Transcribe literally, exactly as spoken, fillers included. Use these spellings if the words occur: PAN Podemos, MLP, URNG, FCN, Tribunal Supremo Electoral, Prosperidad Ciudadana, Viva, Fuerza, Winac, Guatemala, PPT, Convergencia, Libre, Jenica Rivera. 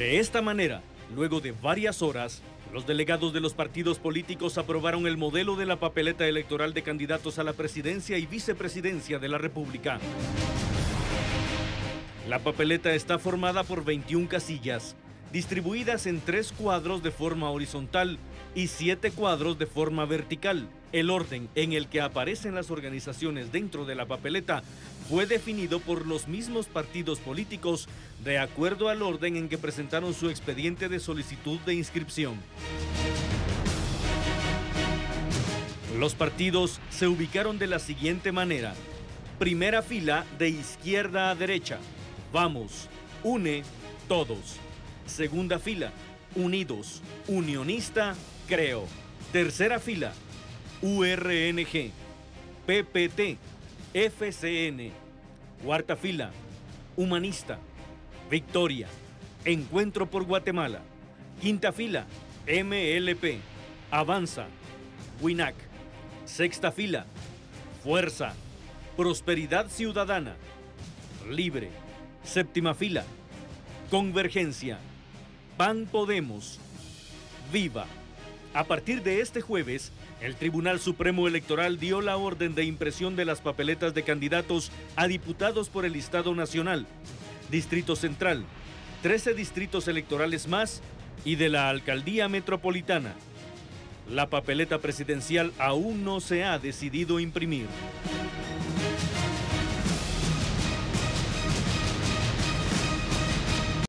De esta manera, luego de varias horas, los delegados de los partidos políticos aprobaron el modelo de la papeleta electoral de candidatos a la presidencia y vicepresidencia de la República. La papeleta está formada por veintiuna casillas, distribuidas en tres cuadros de forma horizontal y siete cuadros de forma vertical. El orden en el que aparecen las organizaciones dentro de la papeleta fue definido por los mismos partidos políticos de acuerdo al orden en que presentaron su expediente de solicitud de inscripción. Los partidos se ubicaron de la siguiente manera. Primera fila de izquierda a derecha. Vamos, une, todos. Segunda fila, Unidos, Unionista, Creo. Tercera fila, U R N G, P P T, F C N. Cuarta fila, Humanista, Victoria, Encuentro por Guatemala. Quinta fila, M L P, Avanza, Winac. Sexta fila, Fuerza, Prosperidad Ciudadana, Libre. Séptima fila, Convergencia, PAN Podemos, Viva. A partir de este jueves, el Tribunal Supremo Electoral dio la orden de impresión de las papeletas de candidatos a diputados por el listado nacional, Distrito Central, trece distritos electorales más y de la Alcaldía Metropolitana. La papeleta presidencial aún no se ha decidido imprimir.